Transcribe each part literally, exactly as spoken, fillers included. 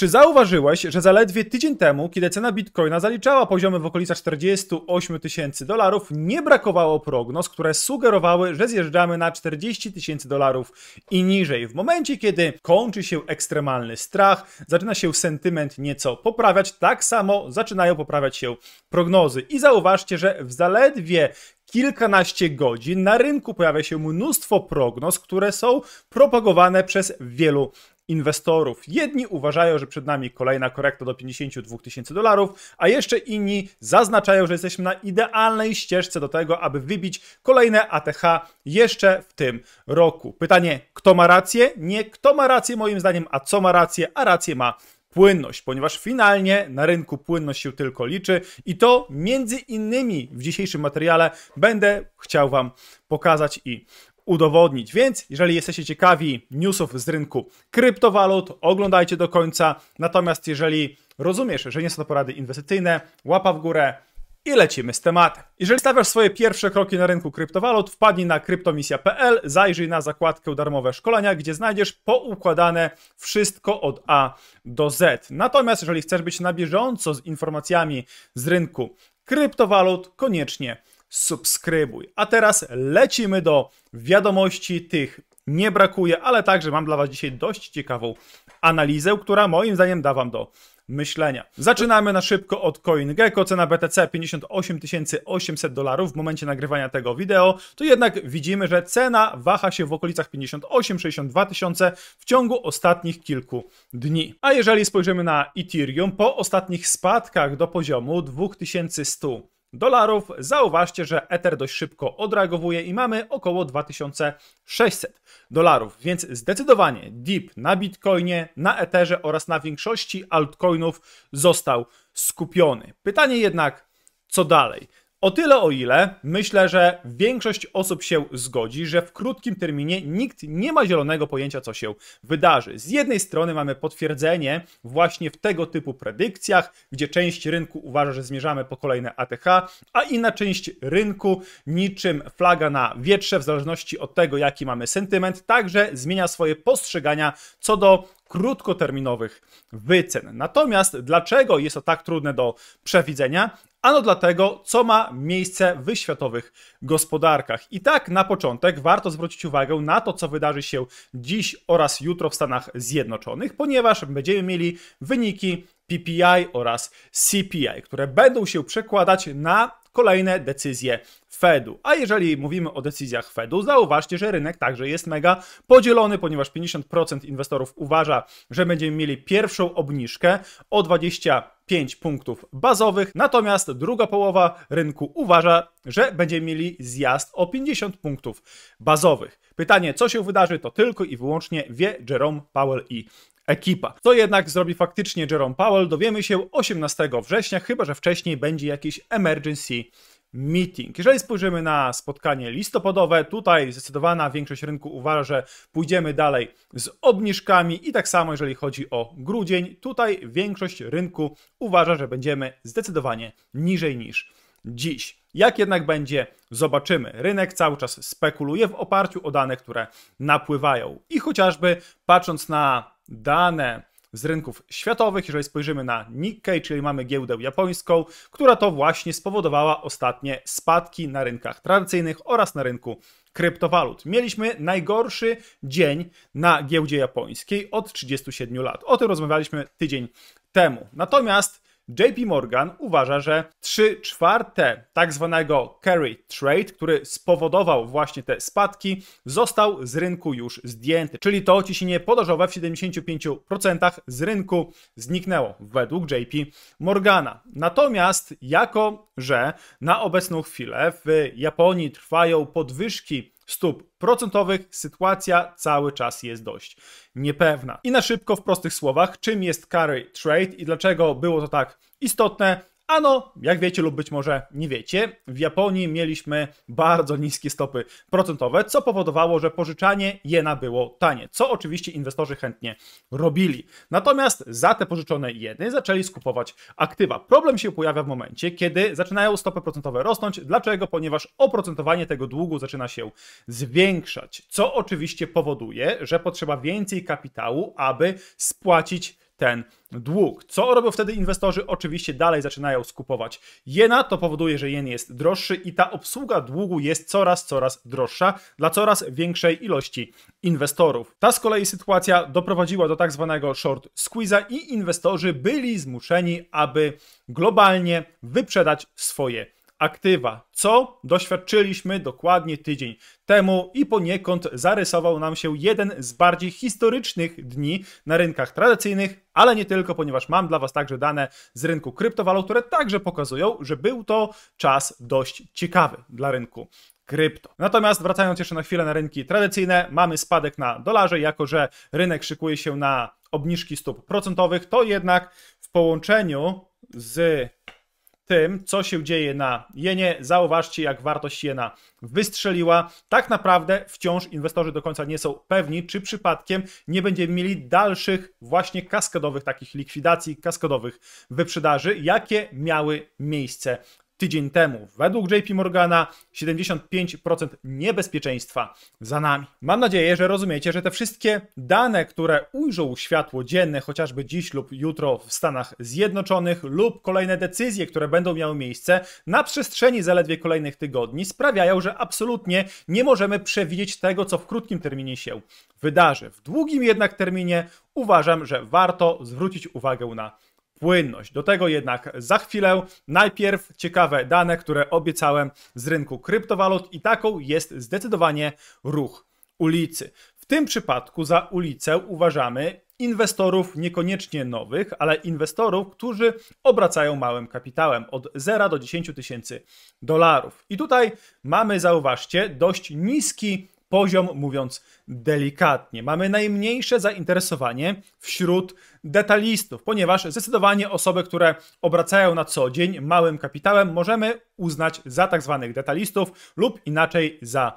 Czy zauważyłeś, że zaledwie tydzień temu, kiedy cena bitcoina zaliczała poziomy w okolicach czterdziestu ośmiu tysięcy dolarów, nie brakowało prognoz, które sugerowały, że zjeżdżamy na czterdzieści tysięcy dolarów i niżej. W momencie, kiedy kończy się ekstremalny strach, zaczyna się sentyment nieco poprawiać, tak samo zaczynają poprawiać się prognozy. I zauważcie, że w zaledwie kilkanaście godzin na rynku pojawia się mnóstwo prognoz, które są propagowane przez wielu inwestorów. Jedni uważają, że przed nami kolejna korekta do pięćdziesięciu dwóch tysięcy dolarów, a jeszcze inni zaznaczają, że jesteśmy na idealnej ścieżce do tego, aby wybić kolejne A T H jeszcze w tym roku. Pytanie, kto ma rację? Nie kto ma rację moim zdaniem, a co ma rację, a rację ma płynność, ponieważ finalnie na rynku płynność się tylko liczy i to między innymi w dzisiejszym materiale będę chciał Wam pokazać i udowodnić. Więc jeżeli jesteście ciekawi newsów z rynku kryptowalut, oglądajcie do końca. Natomiast jeżeli rozumiesz, że nie są to porady inwestycyjne, łapa w górę i lecimy z tematem. Jeżeli stawiasz swoje pierwsze kroki na rynku kryptowalut, wpadnij na kryptomisja kropka p l, zajrzyj na zakładkę darmowe szkolenia, gdzie znajdziesz poukładane wszystko od A do Z. Natomiast jeżeli chcesz być na bieżąco z informacjami z rynku kryptowalut, koniecznie subskrybuj. A teraz lecimy do wiadomości, tych nie brakuje, ale także mam dla Was dzisiaj dość ciekawą analizę, która moim zdaniem da Wam do myślenia. Zaczynamy na szybko od CoinGecko. Cena B T C pięćdziesiąt osiem tysięcy osiemset dolarów w momencie nagrywania tego wideo. Tu jednak widzimy, że cena waha się w okolicach pięćdziesiąt osiem do sześćdziesięciu dwóch tysięcy w ciągu ostatnich kilku dni. A jeżeli spojrzymy na Ethereum, po ostatnich spadkach do poziomu dwa tysiące sto dolarów, zauważcie, że Ether dość szybko odreagowuje i mamy około dwa tysiące sześćset dolarów, więc zdecydowanie dip na Bitcoinie, na Etherze oraz na większości altcoinów został skupiony. Pytanie jednak, co dalej? O tyle, o ile myślę, że większość osób się zgodzi, że w krótkim terminie nikt nie ma zielonego pojęcia, co się wydarzy. Z jednej strony mamy potwierdzenie właśnie w tego typu predykcjach, gdzie część rynku uważa, że zmierzamy po kolejne A T H, a inna część rynku niczym flaga na wietrze, w zależności od tego, jaki mamy sentyment, także zmienia swoje postrzegania co do krótkoterminowych wycen. Natomiast dlaczego jest to tak trudne do przewidzenia? Ano dlatego, co ma miejsce w światowych gospodarkach. I tak na początek warto zwrócić uwagę na to, co wydarzy się dziś oraz jutro w Stanach Zjednoczonych, ponieważ będziemy mieli wyniki P P I oraz C P I, które będą się przekładać na kolejne decyzje Fedu. A jeżeli mówimy o decyzjach Fedu, zauważcie, że rynek także jest mega podzielony, ponieważ pięćdziesiąt procent inwestorów uważa, że będziemy mieli pierwszą obniżkę o dwadzieścia pięć punktów bazowych, natomiast druga połowa rynku uważa, że będziemy mieli zjazd o pięćdziesiąt punktów bazowych. Pytanie, co się wydarzy, to tylko i wyłącznie wie Jerome Powell i ekipa. Co jednak zrobi faktycznie Jerome Powell, dowiemy się osiemnastego września, chyba że wcześniej będzie jakiś emergency meeting. Jeżeli spojrzymy na spotkanie listopadowe, tutaj zdecydowana większość rynku uważa, że pójdziemy dalej z obniżkami i tak samo jeżeli chodzi o grudzień, tutaj większość rynku uważa, że będziemy zdecydowanie niżej niż dziś. Jak jednak będzie, zobaczymy. Rynek cały czas spekuluje w oparciu o dane, które napływają. I chociażby patrząc na dane z rynków światowych, jeżeli spojrzymy na Nikkei, czyli mamy giełdę japońską, która to właśnie spowodowała ostatnie spadki na rynkach tradycyjnych oraz na rynku kryptowalut. Mieliśmy najgorszy dzień na giełdzie japońskiej od trzydziestu siedmiu lat. O tym rozmawialiśmy tydzień temu. Natomiast J P Morgan uważa, że trzy czwarte tak zwanego carry trade, który spowodował właśnie te spadki, został z rynku już zdjęty. Czyli to ciśnienie podażowe w siedemdziesięciu pięciu procentach z rynku zniknęło według J P Morgana. Natomiast jako, że na obecną chwilę w Japonii trwają podwyżki stóp procentowych, sytuacja cały czas jest dość niepewna. I na szybko, w prostych słowach, czym jest carry trade i dlaczego było to tak istotne? Ano, jak wiecie lub być może nie wiecie, w Japonii mieliśmy bardzo niskie stopy procentowe, co powodowało, że pożyczanie jena było tanie, co oczywiście inwestorzy chętnie robili. Natomiast za te pożyczone jeny zaczęli skupować aktywa. Problem się pojawia w momencie, kiedy zaczynają stopy procentowe rosnąć. Dlaczego? Ponieważ oprocentowanie tego długu zaczyna się zwiększać, co oczywiście powoduje, że potrzeba więcej kapitału, aby spłacić ten dług. Co robią wtedy inwestorzy? Oczywiście dalej zaczynają skupować jena, to powoduje, że jen jest droższy i ta obsługa długu jest coraz, coraz droższa dla coraz większej ilości inwestorów. Ta z kolei sytuacja doprowadziła do tak zwanego short squeeze'a i inwestorzy byli zmuszeni, aby globalnie wyprzedać swoje aktywa, co doświadczyliśmy dokładnie tydzień temu i poniekąd zarysował nam się jeden z bardziej historycznych dni na rynkach tradycyjnych, ale nie tylko, ponieważ mam dla Was także dane z rynku kryptowalut, które także pokazują, że był to czas dość ciekawy dla rynku krypto. Natomiast wracając jeszcze na chwilę na rynki tradycyjne, mamy spadek na dolarze, jako że rynek szykuje się na obniżki stóp procentowych, to jednak w połączeniu z tym, co się dzieje na jenie, zauważcie, jak wartość jena wystrzeliła. Tak naprawdę wciąż inwestorzy do końca nie są pewni, czy przypadkiem nie będziemy mieli dalszych właśnie kaskadowych takich likwidacji, kaskadowych wyprzedaży, jakie miały miejsce tydzień temu. Według J P Morgana siedemdziesiąt pięć procent niebezpieczeństwa za nami. Mam nadzieję, że rozumiecie, że te wszystkie dane, które ujrzą światło dzienne, chociażby dziś lub jutro w Stanach Zjednoczonych lub kolejne decyzje, które będą miały miejsce na przestrzeni zaledwie kolejnych tygodni, sprawiają, że absolutnie nie możemy przewidzieć tego, co w krótkim terminie się wydarzy. W długim jednak terminie uważam, że warto zwrócić uwagę na płynność. Do tego jednak za chwilę. Najpierw ciekawe dane, które obiecałem z rynku kryptowalut i taką jest zdecydowanie ruch ulicy. W tym przypadku za ulicę uważamy inwestorów niekoniecznie nowych, ale inwestorów, którzy obracają małym kapitałem od zera do dziesięciu tysięcy dolarów. I tutaj mamy, zauważcie, dość niski poziom, mówiąc delikatnie. Mamy najmniejsze zainteresowanie wśród detalistów, ponieważ zdecydowanie osoby, które obracają na co dzień małym kapitałem, możemy uznać za tak zwanych detalistów lub inaczej za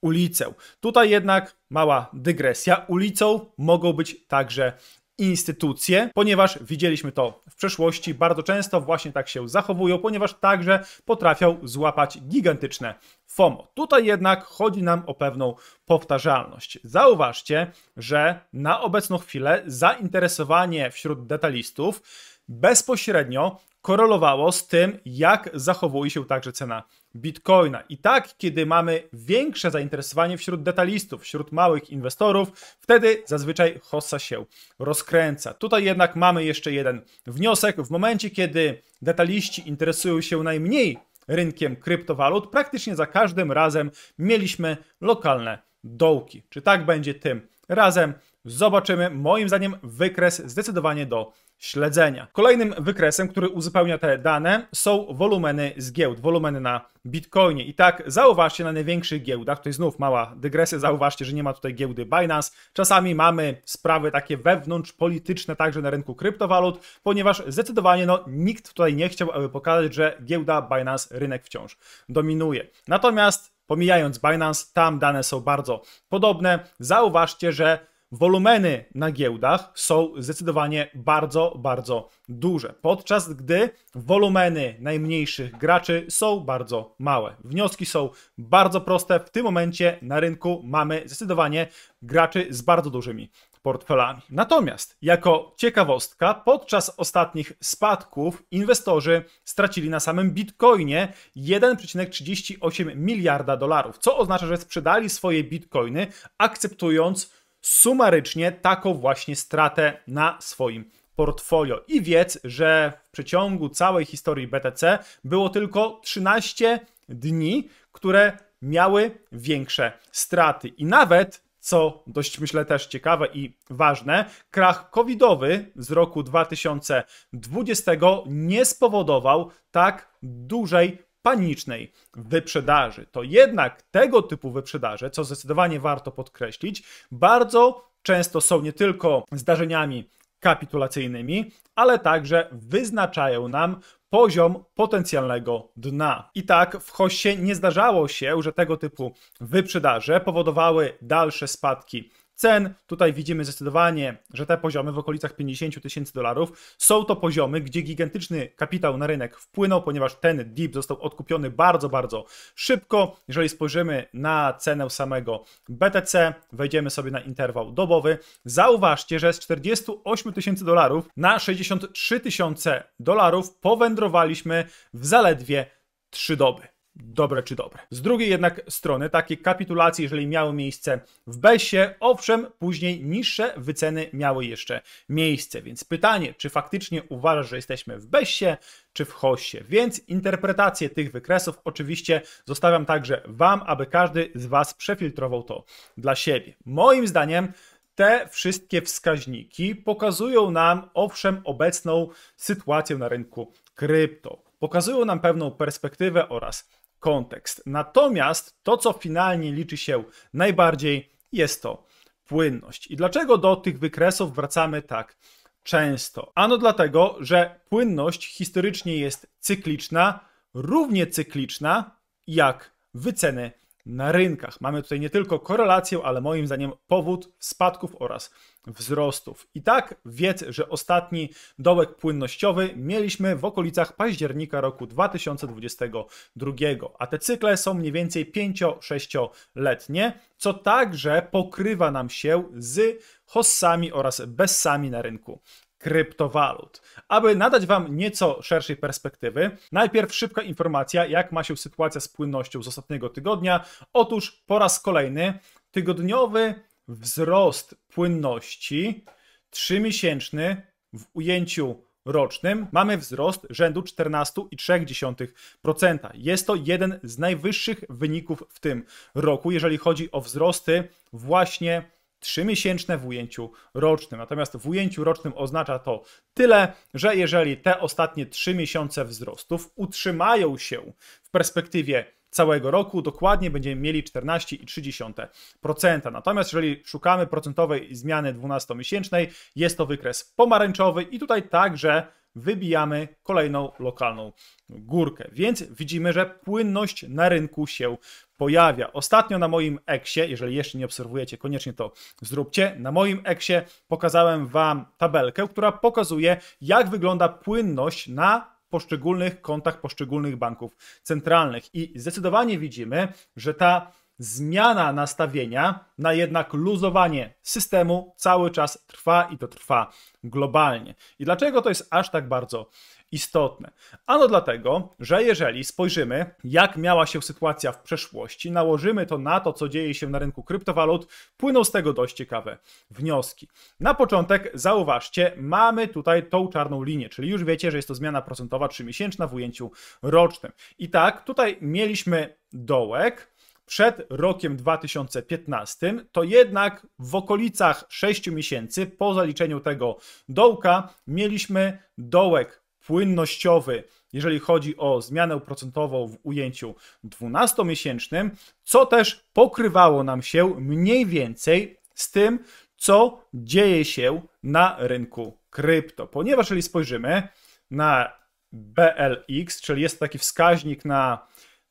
ulicę. Tutaj jednak mała dygresja. Ulicą mogą być także instytucje, ponieważ widzieliśmy to w przeszłości, bardzo często właśnie tak się zachowują, ponieważ także potrafią złapać gigantyczne FOMO. Tutaj jednak chodzi nam o pewną powtarzalność. Zauważcie, że na obecną chwilę zainteresowanie wśród detalistów bezpośrednio korelowało z tym, jak zachowuje się także cena Bitcoina. I tak, kiedy mamy większe zainteresowanie wśród detalistów, wśród małych inwestorów, wtedy zazwyczaj hossa się rozkręca. Tutaj jednak mamy jeszcze jeden wniosek. W momencie, kiedy detaliści interesują się najmniej rynkiem kryptowalut, praktycznie za każdym razem mieliśmy lokalne dołki. Czy tak będzie tym razem? Zobaczymy. Moim zdaniem wykres zdecydowanie do śledzenia. Kolejnym wykresem, który uzupełnia te dane, są wolumeny z giełd, wolumeny na Bitcoinie. I tak zauważcie na największych giełdach, to jest znów mała dygresja, zauważcie, że nie ma tutaj giełdy Binance. Czasami mamy sprawy takie wewnątrzpolityczne także na rynku kryptowalut, ponieważ zdecydowanie no, nikt tutaj nie chciał, aby pokazać, że giełda Binance rynek wciąż dominuje. Natomiast pomijając Binance, tam dane są bardzo podobne. Zauważcie, że wolumeny na giełdach są zdecydowanie bardzo, bardzo duże, podczas gdy wolumeny najmniejszych graczy są bardzo małe. Wnioski są bardzo proste. W tym momencie na rynku mamy zdecydowanie graczy z bardzo dużymi portfelami. Natomiast jako ciekawostka, podczas ostatnich spadków inwestorzy stracili na samym Bitcoinie jeden przecinek trzydzieści osiem miliarda dolarów, co oznacza, że sprzedali swoje Bitcoiny, akceptując sumarycznie taką właśnie stratę na swoim portfolio. I wiedz, że w przeciągu całej historii B T C było tylko trzynaście dni, które miały większe straty. I nawet, co dość myślę też ciekawe i ważne, krach covidowy z roku dwa tysiące dwudziestego nie spowodował tak dużej panicznej wyprzedaży. To jednak tego typu wyprzedaże, co zdecydowanie warto podkreślić, bardzo często są nie tylko zdarzeniami kapitulacyjnymi, ale także wyznaczają nam poziom potencjalnego dna. I tak w hosie nie zdarzało się, że tego typu wyprzedaże powodowały dalsze spadki cen. Tutaj widzimy zdecydowanie, że te poziomy w okolicach pięćdziesięciu tysięcy dolarów są to poziomy, gdzie gigantyczny kapitał na rynek wpłynął, ponieważ ten dip został odkupiony bardzo, bardzo szybko. Jeżeli spojrzymy na cenę samego B T C, wejdziemy sobie na interwał dobowy. Zauważcie, że z czterdziestu ośmiu tysięcy dolarów na sześćdziesiąt trzy tysiące dolarów powędrowaliśmy w zaledwie trzy doby. Dobre czy dobre. Z drugiej jednak strony takie kapitulacje, jeżeli miały miejsce w besie, owszem, później niższe wyceny miały jeszcze miejsce. Więc pytanie, czy faktycznie uważasz, że jesteśmy w besie, czy w hosie? Więc interpretację tych wykresów oczywiście zostawiam także Wam, aby każdy z Was przefiltrował to dla siebie. Moim zdaniem te wszystkie wskaźniki pokazują nam, owszem, obecną sytuację na rynku krypto. Pokazują nam pewną perspektywę oraz kontekst. Natomiast to, co finalnie liczy się najbardziej, jest to płynność. I dlaczego do tych wykresów wracamy tak często? Ano dlatego, że płynność historycznie jest cykliczna, równie cykliczna jak wyceny na rynkach. Mamy tutaj nie tylko korelację, ale moim zdaniem powód spadków oraz wzrostów. I tak wiedz, że ostatni dołek płynnościowy mieliśmy w okolicach października roku dwa tysiące dwudziestego drugiego, a te cykle są mniej więcej pięcio-sześcioletnie, co także pokrywa nam się z hossami oraz B E S-ami na rynku kryptowalut. Aby nadać Wam nieco szerszej perspektywy, najpierw szybka informacja, jak ma się sytuacja z płynnością z ostatniego tygodnia. Otóż po raz kolejny tygodniowy wzrost płynności trzymiesięczny w ujęciu rocznym mamy wzrost rzędu czternaście przecinek trzy procent. Jest to jeden z najwyższych wyników w tym roku, jeżeli chodzi o wzrosty właśnie trzymiesięczne w ujęciu rocznym. Natomiast w ujęciu rocznym oznacza to tyle, że jeżeli te ostatnie trzy miesiące wzrostów utrzymają się w perspektywie całego roku, dokładnie będziemy mieli czternaście przecinek trzy procent. Natomiast jeżeli szukamy procentowej zmiany dwunastomiesięcznej, jest to wykres pomarańczowy i tutaj także wybijamy kolejną lokalną górkę. Więc widzimy, że płynność na rynku się pojawia. Ostatnio na moim eksie, jeżeli jeszcze nie obserwujecie, koniecznie to zróbcie, na moim eksie pokazałem Wam tabelkę, która pokazuje, jak wygląda płynność na poszczególnych kontach poszczególnych banków centralnych. I zdecydowanie widzimy, że ta zmiana nastawienia na jednak luzowanie systemu cały czas trwa i to trwa globalnie. I dlaczego to jest aż tak bardzo istotne? Ano dlatego, że jeżeli spojrzymy, jak miała się sytuacja w przeszłości, nałożymy to na to, co dzieje się na rynku kryptowalut, płyną z tego dość ciekawe wnioski. Na początek zauważcie, mamy tutaj tą czarną linię, czyli już wiecie, że jest to zmiana procentowa trzymiesięczna w ujęciu rocznym. I tak, tutaj mieliśmy dołek przed rokiem dwa tysiące piętnastym, to jednak w okolicach sześciu miesięcy po zaliczeniu tego dołka mieliśmy dołek płynnościowy, jeżeli chodzi o zmianę procentową w ujęciu dwunastomiesięcznym, co też pokrywało nam się mniej więcej z tym, co dzieje się na rynku krypto. Ponieważ jeżeli spojrzymy na B L X, czyli jest taki wskaźnik na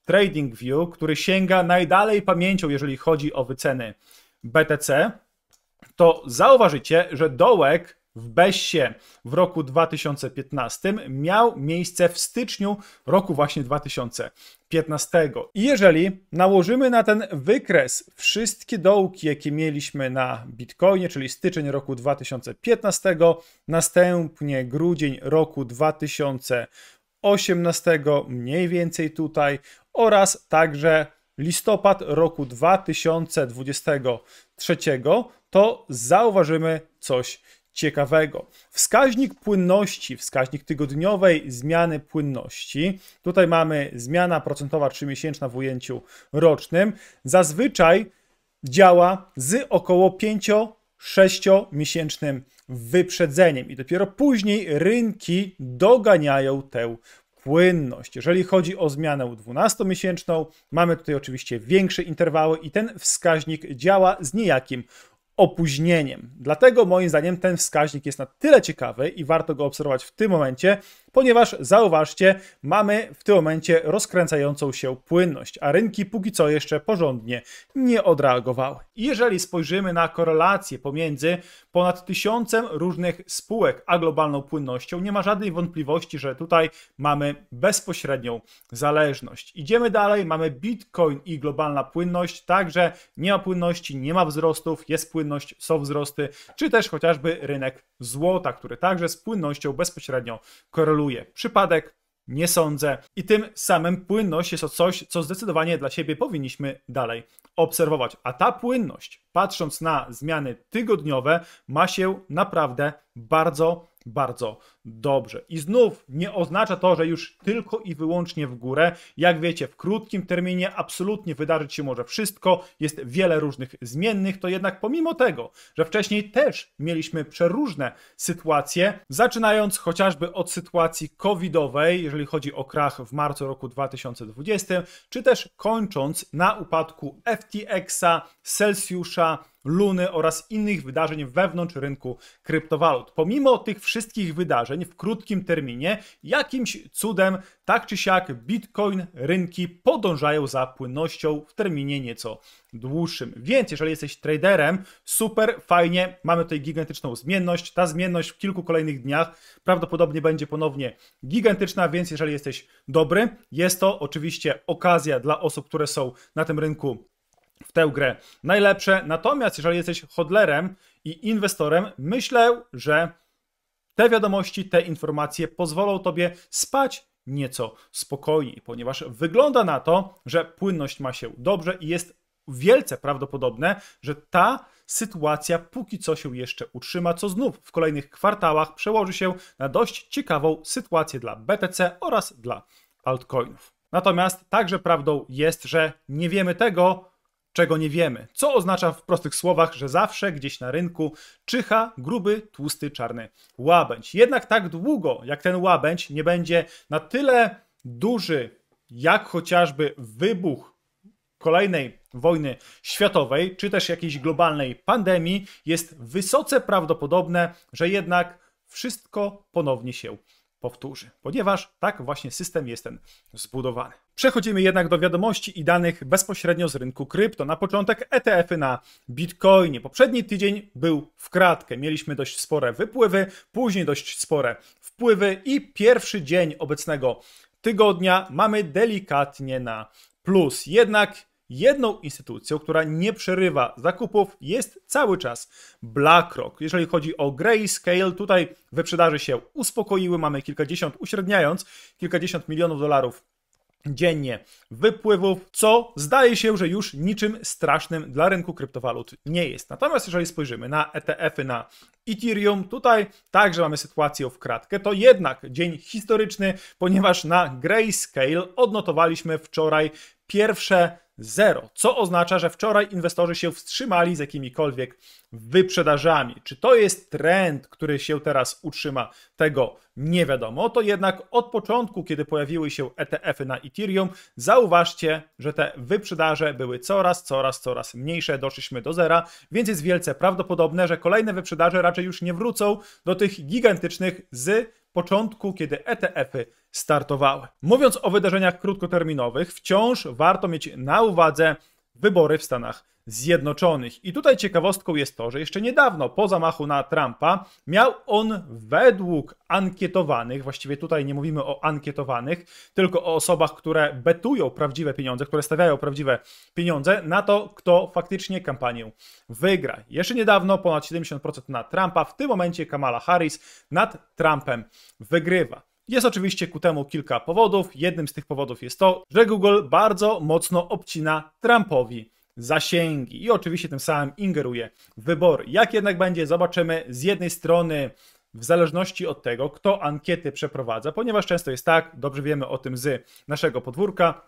Trading View, który sięga najdalej pamięcią, jeżeli chodzi o wyceny B T C, to zauważycie, że dołek w besie w roku dwa tysiące piętnastym miał miejsce w styczniu roku właśnie dwa tysiące piętnastego. I jeżeli nałożymy na ten wykres wszystkie dołki, jakie mieliśmy na Bitcoinie, czyli styczeń roku dwa tysiące piętnastego, następnie grudzień roku dwa tysiące osiemnastego, mniej więcej tutaj, oraz także listopad roku dwa tysiące dwudziestego trzeciego, to zauważymy coś ciekawego. Wskaźnik płynności, wskaźnik tygodniowej zmiany płynności, tutaj mamy zmiana procentowa trzymiesięczna w ujęciu rocznym, zazwyczaj działa z około pięcio-sześciomiesięcznym wyprzedzeniem i dopiero później rynki doganiają tę płynność. Jeżeli chodzi o zmianę dwunastomiesięczną, mamy tutaj oczywiście większe interwały i ten wskaźnik działa z niejakim opóźnieniem. Dlatego moim zdaniem ten wskaźnik jest na tyle ciekawy i warto go obserwować w tym momencie, ponieważ zauważcie, mamy w tym momencie rozkręcającą się płynność, a rynki póki co jeszcze porządnie nie odreagowały. Jeżeli spojrzymy na korelację pomiędzy ponad tysiącem różnych spółek a globalną płynnością, nie ma żadnej wątpliwości, że tutaj mamy bezpośrednią zależność. Idziemy dalej, mamy Bitcoin i globalna płynność, także nie ma płynności, nie ma wzrostów, jest płynność, są wzrosty, czy też chociażby rynek złota, który także z płynnością bezpośrednio koreluje. Przypadek? Nie sądzę. I tym samym płynność jest to coś, co zdecydowanie dla siebie powinniśmy dalej obserwować. A ta płynność, patrząc na zmiany tygodniowe, ma się naprawdę bardzo, bardzo dobrze. I znów nie oznacza to, że już tylko i wyłącznie w górę. Jak wiecie, w krótkim terminie absolutnie wydarzyć się może wszystko. Jest wiele różnych zmiennych. To jednak pomimo tego, że wcześniej też mieliśmy przeróżne sytuacje, zaczynając chociażby od sytuacji covidowej, jeżeli chodzi o krach w marcu roku dwa tysiące dwudziestego, czy też kończąc na upadku F T X a, Celsiusa, Luny oraz innych wydarzeń wewnątrz rynku kryptowalut. Pomimo tych wszystkich wydarzeń w krótkim terminie, jakimś cudem, tak czy siak, Bitcoin rynki podążają za płynnością w terminie nieco dłuższym. Więc jeżeli jesteś traderem, super, fajnie, mamy tutaj gigantyczną zmienność. Ta zmienność w kilku kolejnych dniach prawdopodobnie będzie ponownie gigantyczna, więc jeżeli jesteś dobry, jest to oczywiście okazja dla osób, które są na tym rynku w tę grę najlepsze. Natomiast jeżeli jesteś hodlerem i inwestorem, myślę, że te wiadomości, te informacje pozwolą tobie spać nieco spokojniej, ponieważ wygląda na to, że płynność ma się dobrze i jest wielce prawdopodobne, że ta sytuacja póki co się jeszcze utrzyma, co znów w kolejnych kwartałach przełoży się na dość ciekawą sytuację dla B T C oraz dla altcoinów. Natomiast także prawdą jest, że nie wiemy tego, czego nie wiemy, co oznacza w prostych słowach, że zawsze gdzieś na rynku czyha gruby, tłusty, czarny łabędź. Jednak tak długo, jak ten łabędź nie będzie na tyle duży, jak chociażby wybuch kolejnej wojny światowej, czy też jakiejś globalnej pandemii, jest wysoce prawdopodobne, że jednak wszystko ponownie się powtórzy, ponieważ tak właśnie system jest ten zbudowany. Przechodzimy jednak do wiadomości i danych bezpośrednio z rynku krypto. Na początek E T F y na Bitcoinie. Poprzedni tydzień był w kratkę. Mieliśmy dość spore wypływy, później dość spore wpływy i pierwszy dzień obecnego tygodnia mamy delikatnie na plus. Jednak jedną instytucją, która nie przerywa zakupów, jest cały czas BlackRock. Jeżeli chodzi o Grayscale, tutaj wyprzedaże się uspokoiły. Mamy kilkadziesiąt, uśredniając, kilkadziesiąt milionów dolarów dziennie wypływów, co zdaje się, że już niczym strasznym dla rynku kryptowalut nie jest. Natomiast jeżeli spojrzymy na E T F y na Ethereum, tutaj także mamy sytuację w kratkę. To jednak dzień historyczny, ponieważ na Grayscale odnotowaliśmy wczoraj pierwsze zero, co oznacza, że wczoraj inwestorzy się wstrzymali z jakimikolwiek wyprzedażami. Czy to jest trend, który się teraz utrzyma, tego nie wiadomo. To jednak od początku, kiedy pojawiły się E T F y na Ethereum, zauważcie, że te wyprzedaże były coraz, coraz, coraz mniejsze. Doszliśmy do zera, więc jest wielce prawdopodobne, że kolejne wyprzedaże raczej już nie wrócą do tych gigantycznych z początku, kiedy E T F y startowały. Mówiąc o wydarzeniach krótkoterminowych, wciąż warto mieć na uwadze wybory w Stanach Zjednoczonych. I tutaj ciekawostką jest to, że jeszcze niedawno po zamachu na Trumpa miał on według ankietowanych, właściwie tutaj nie mówimy o ankietowanych, tylko o osobach, które betują prawdziwe pieniądze, które stawiają prawdziwe pieniądze na to, kto faktycznie kampanię wygra. Jeszcze niedawno ponad siedemdziesiąt procent na Trumpa, w tym momencie Kamala Harris nad Trumpem wygrywa. Jest oczywiście ku temu kilka powodów. Jednym z tych powodów jest to, że Google bardzo mocno obcina Trumpowi zasięgi i oczywiście tym samym ingeruje w wybory. Jak jednak będzie, zobaczymy. Z jednej strony w zależności od tego, kto ankiety przeprowadza, ponieważ często jest tak, dobrze wiemy o tym z naszego podwórka,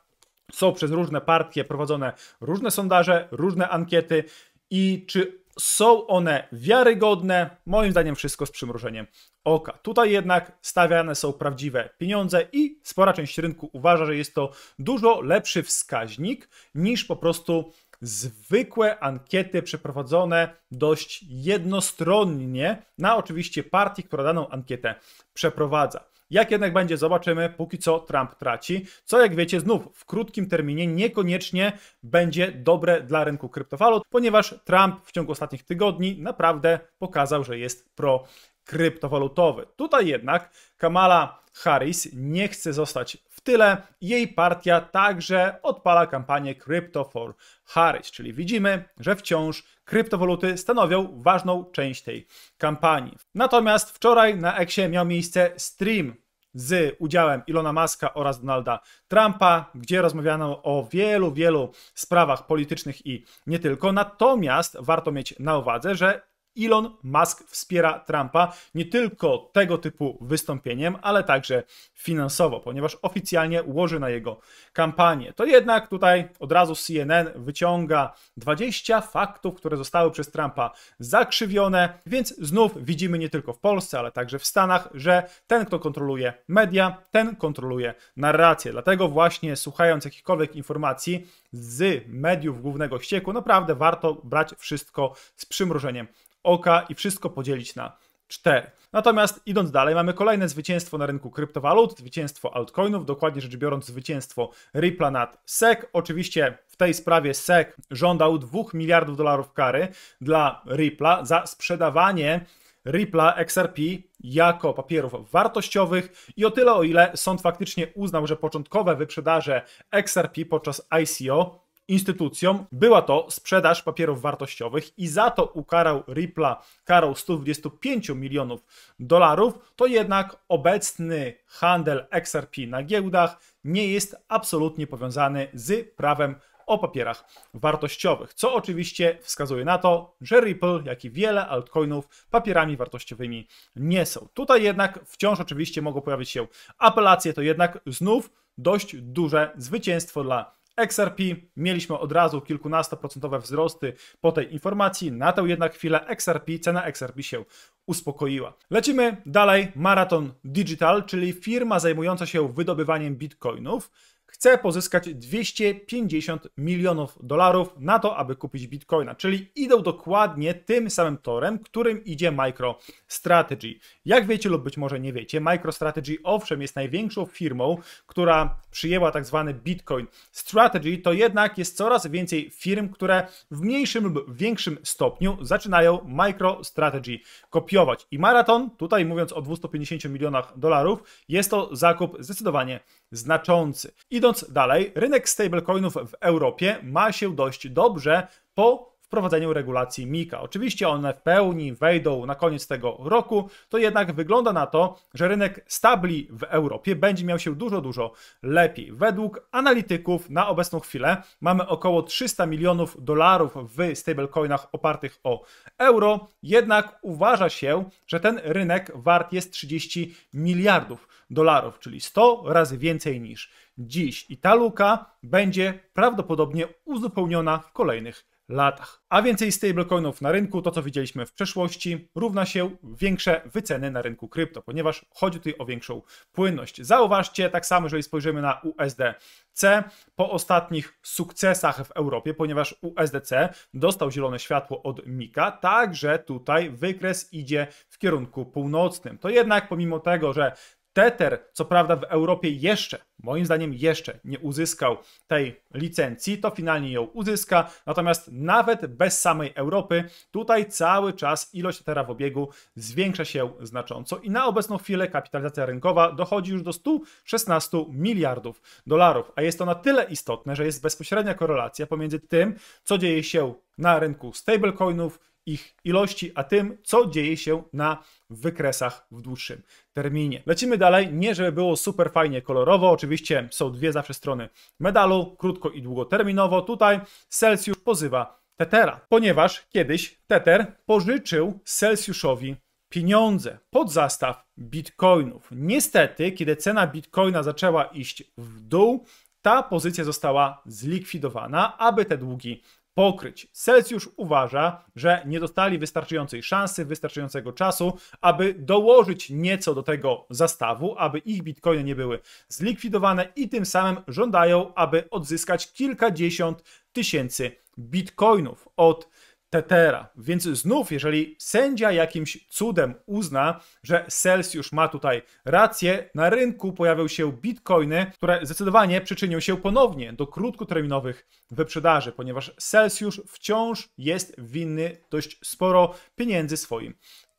są przez różne partie prowadzone różne sondaże, różne ankiety i czy są one wiarygodne? Moim zdaniem wszystko z przymrużeniem oka. Tutaj jednak stawiane są prawdziwe pieniądze i spora część rynku uważa, że jest to dużo lepszy wskaźnik niż po prostu zwykłe ankiety przeprowadzone dość jednostronnie na oczywiście partii, która daną ankietę przeprowadza. Jak jednak będzie, zobaczymy. Póki co Trump traci, co jak wiecie znów w krótkim terminie niekoniecznie będzie dobre dla rynku kryptowalut, ponieważ Trump w ciągu ostatnich tygodni naprawdę pokazał, że jest pro kryptowalutowy. Tutaj jednak Kamala Harris nie chce zostać w tyle. Jej partia także odpala kampanię Crypto for Harris, czyli widzimy, że wciąż kryptowaluty stanowią ważną część tej kampanii. Natomiast wczoraj na X-ie miał miejsce stream z udziałem Ilona Muska oraz Donalda Trumpa, gdzie rozmawiano o wielu, wielu sprawach politycznych i nie tylko. Natomiast warto mieć na uwadze, że Elon Musk wspiera Trumpa nie tylko tego typu wystąpieniem, ale także finansowo, ponieważ oficjalnie łoży na jego kampanię. To jednak tutaj od razu C N N wyciąga dwadzieścia faktów, które zostały przez Trumpa zakrzywione, więc znów widzimy nie tylko w Polsce, ale także w Stanach, że ten, kto kontroluje media, ten kontroluje narrację. Dlatego właśnie słuchając jakichkolwiek informacji z mediów głównego ścieku, naprawdę warto brać wszystko z przymrużeniem oka i wszystko podzielić na cztery. Natomiast idąc dalej, mamy kolejne zwycięstwo na rynku kryptowalut, zwycięstwo altcoinów, dokładnie rzecz biorąc zwycięstwo Ripple'a nad S E C. Oczywiście w tej sprawie S E C żądał dwóch miliardów dolarów kary dla Ripple'a za sprzedawanie Ripple'a X R P jako papierów wartościowych i o tyle, o ile sąd faktycznie uznał, że początkowe wyprzedaże X R P podczas I C O instytucjom była to sprzedaż papierów wartościowych i za to ukarał Ripple'a karą stu dwudziestu pięciu milionów dolarów, to jednak obecny handel X R P na giełdach nie jest absolutnie powiązany z prawem o papierach wartościowych, co oczywiście wskazuje na to, że Ripple, jak i wiele altcoinów, papierami wartościowymi nie są. Tutaj jednak wciąż oczywiście mogą pojawić się apelacje, to jednak znów dość duże zwycięstwo dla X R P. Mieliśmy od razu kilkunastoprocentowe wzrosty po tej informacji, na tę jednak chwilę X R P, cena X R P się uspokoiła. Lecimy dalej. Marathon Digital, czyli firma zajmująca się wydobywaniem bitcoinów, chce pozyskać dwieście pięćdziesiąt milionów dolarów na to, aby kupić bitcoina, czyli idą dokładnie tym samym torem, którym idzie MicroStrategy. Jak wiecie lub być może nie wiecie, MicroStrategy owszem jest największą firmą, która przyjęła tak zwany Bitcoin Strategy, to jednak jest coraz więcej firm, które w mniejszym lub większym stopniu zaczynają MicroStrategy kopiować. I Marathon, tutaj mówiąc o dwustu pięćdziesięciu milionach dolarów, jest to zakup zdecydowanie znaczący. Idąc dalej, rynek stablecoinów w Europie ma się dość dobrze po wprowadzeniu regulacji MiCA. Oczywiście one w pełni wejdą na koniec tego roku, to jednak wygląda na to, że rynek stabli w Europie będzie miał się dużo, dużo lepiej. Według analityków na obecną chwilę mamy około trzysta milionów dolarów w stablecoinach opartych o euro, jednak uważa się, że ten rynek wart jest trzydzieści miliardów dolarów, czyli sto razy więcej niż dziś. I ta luka będzie prawdopodobnie uzupełniona w kolejnych latach. A więcej stablecoinów na rynku, to co widzieliśmy w przeszłości, równa się większe wyceny na rynku krypto, ponieważ chodzi tutaj o większą płynność. Zauważcie, tak samo jeżeli spojrzymy na U S D C, po ostatnich sukcesach w Europie, ponieważ U S D C dostał zielone światło od MiCA, także tutaj wykres idzie w kierunku północnym. To jednak pomimo tego, że Tether, co prawda w Europie jeszcze, moim zdaniem jeszcze nie uzyskał tej licencji, to finalnie ją uzyska, natomiast nawet bez samej Europy tutaj cały czas ilość Tethera w obiegu zwiększa się znacząco i na obecną chwilę kapitalizacja rynkowa dochodzi już do stu szesnastu miliardów dolarów, a jest to na tyle istotne, że jest bezpośrednia korelacja pomiędzy tym, co dzieje się na rynku stablecoinów, ich ilości, a tym, co dzieje się na wykresach w dłuższym terminie. Lecimy dalej, nie żeby było super fajnie kolorowo, oczywiście są dwie zawsze strony medalu, krótko i długoterminowo. Tutaj Celsius pozywa Tethera, ponieważ kiedyś Tether pożyczył Celsiusowi pieniądze pod zastaw bitcoinów. Niestety, kiedy cena bitcoina zaczęła iść w dół, ta pozycja została zlikwidowana, aby te długi pokryć. Celsius uważa, że nie dostali wystarczającej szansy, wystarczającego czasu, aby dołożyć nieco do tego zastawu, aby ich bitcoiny nie były zlikwidowane i tym samym żądają, aby odzyskać kilkadziesiąt tysięcy bitcoinów od Tethera. Więc znów, jeżeli sędzia jakimś cudem uzna, że Celsius ma tutaj rację, na rynku pojawią się bitcoiny, które zdecydowanie przyczynią się ponownie do krótkoterminowych wyprzedaży, ponieważ Celsius wciąż jest winny dość sporo pieniędzy swoim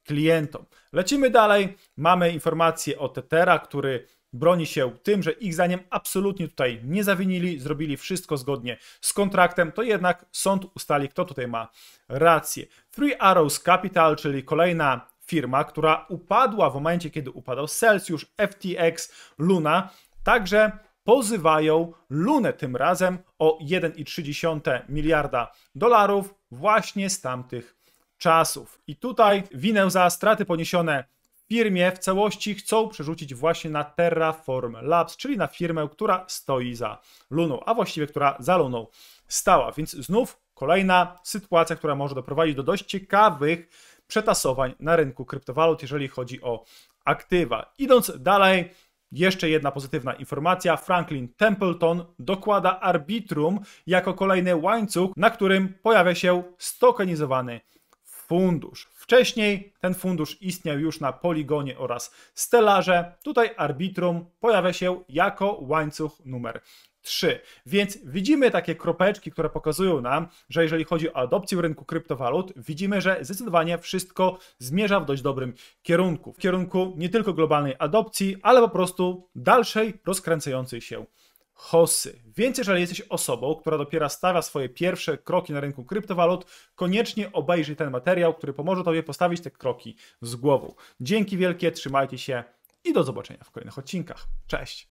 klientom. Lecimy dalej. Mamy informację o Tethera, który broni się tym, że ich zdaniem absolutnie tutaj nie zawinili, zrobili wszystko zgodnie z kontraktem, to jednak sąd ustali, kto tutaj ma rację. Three Arrows Capital, czyli kolejna firma, która upadła w momencie, kiedy upadał Celsius, F T X, Luna, także pozywają Lunę tym razem o jeden i trzy dziesiąte miliarda dolarów właśnie z tamtych czasów. I tutaj winę za straty poniesione firmie w całości chcą przerzucić właśnie na Terraform Labs, czyli na firmę, która stoi za Luną, a właściwie która za Luną stała. Więc znów kolejna sytuacja, która może doprowadzić do dość ciekawych przetasowań na rynku kryptowalut, jeżeli chodzi o aktywa. Idąc dalej, jeszcze jedna pozytywna informacja. Franklin Templeton dokłada Arbitrum jako kolejny łańcuch, na którym pojawia się stokenizowany fundusz. Wcześniej ten fundusz istniał już na Poligonie oraz Stellarze. Tutaj Arbitrum pojawia się jako łańcuch numer trzy. Więc widzimy takie kropeczki, które pokazują nam, że jeżeli chodzi o adopcję rynku kryptowalut, widzimy, że zdecydowanie wszystko zmierza w dość dobrym kierunku. W kierunku nie tylko globalnej adopcji, ale po prostu dalszej, rozkręcającej się H O S-y. Więc jeżeli jesteś osobą, która dopiero stawia swoje pierwsze kroki na rynku kryptowalut, koniecznie obejrzyj ten materiał, który pomoże Tobie postawić te kroki z głową. Dzięki wielkie, trzymajcie się i do zobaczenia w kolejnych odcinkach. Cześć!